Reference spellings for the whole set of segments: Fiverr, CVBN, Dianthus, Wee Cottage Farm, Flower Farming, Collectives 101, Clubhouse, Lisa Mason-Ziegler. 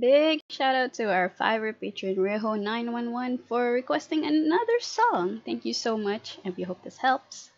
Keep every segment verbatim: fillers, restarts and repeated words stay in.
Big shout out to our Fiverr patron Reho nine one one for requesting another song. Thank you so much, and we hope this helps.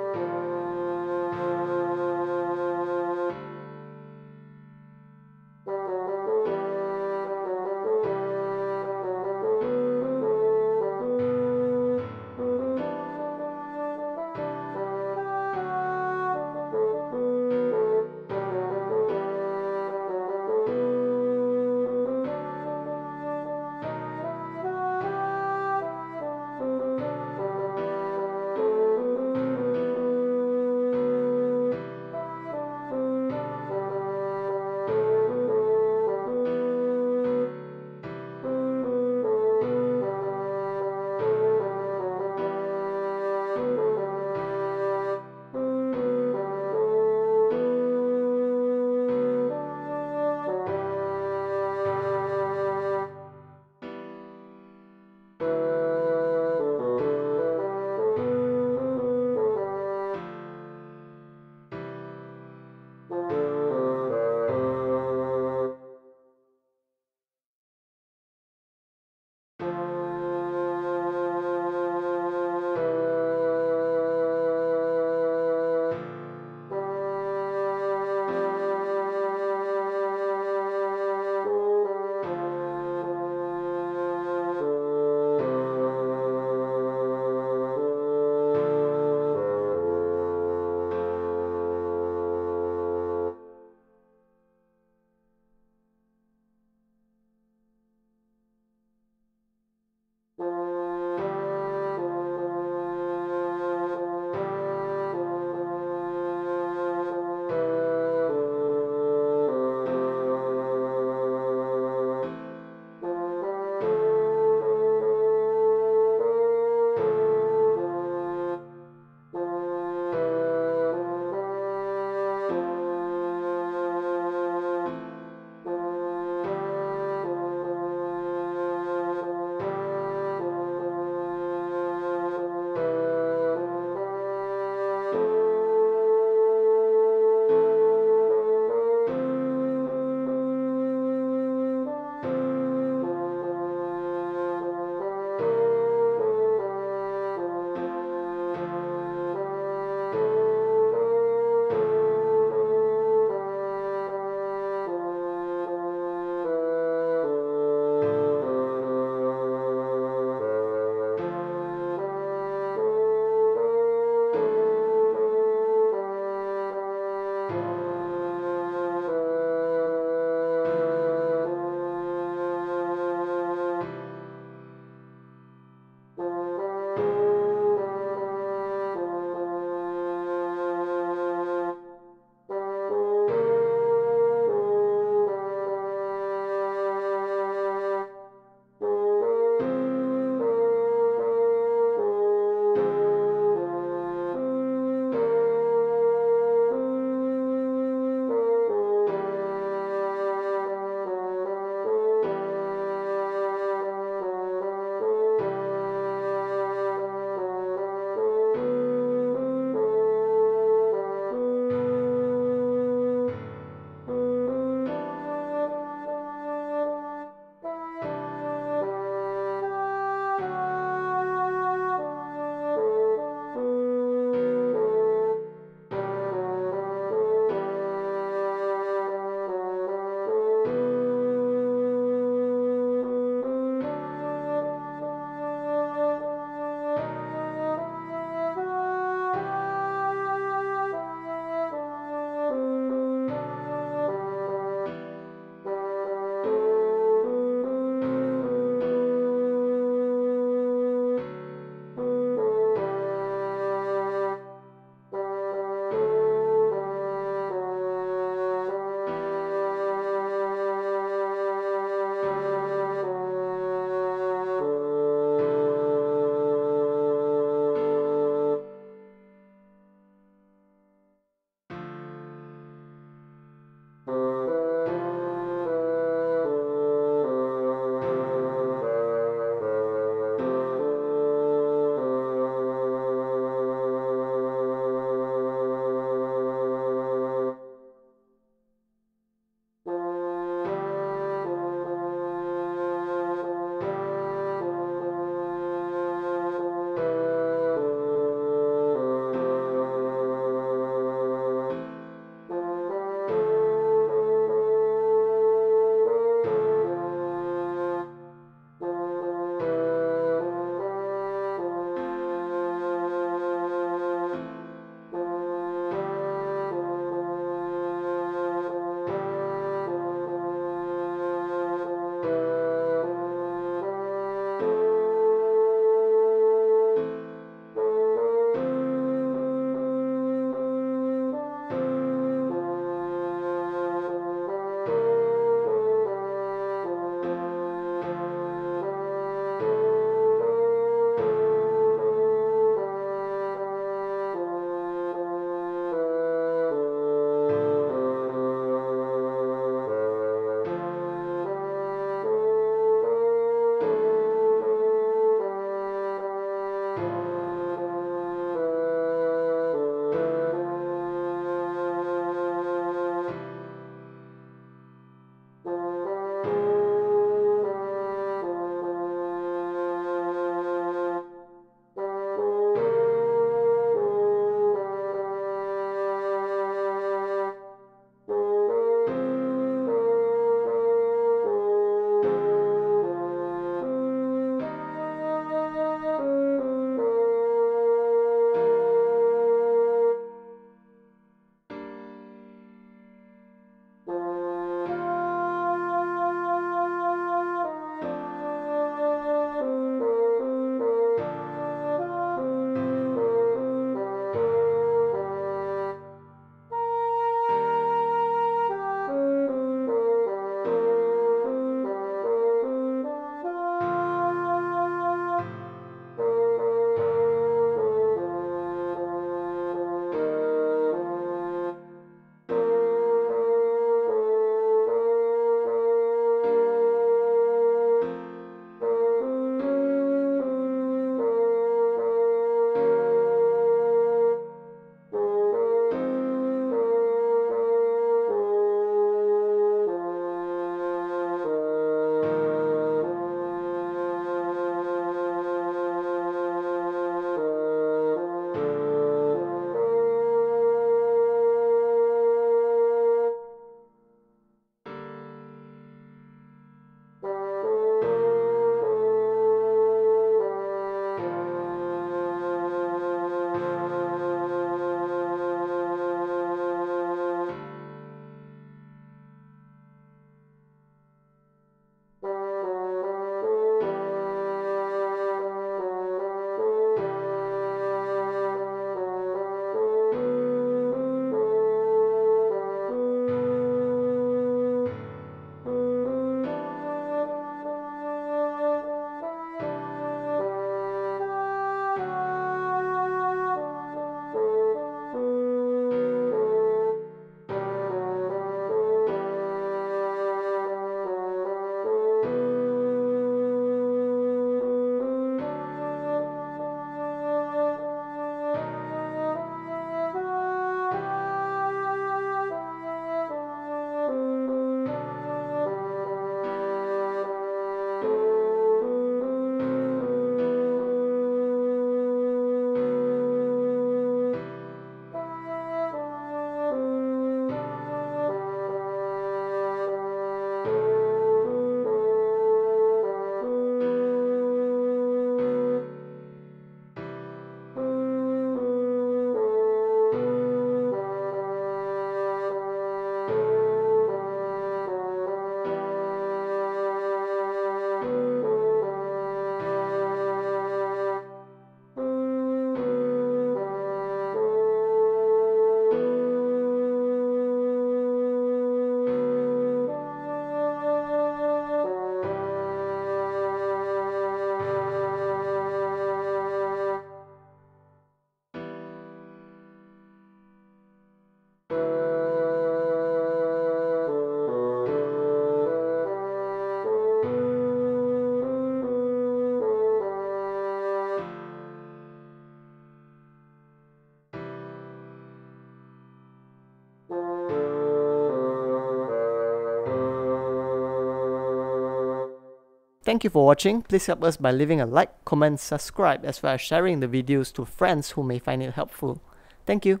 Thank you for watching. Please help us by leaving a like, comment, subscribe, as well as sharing the videos to friends who may find it helpful. Thank you.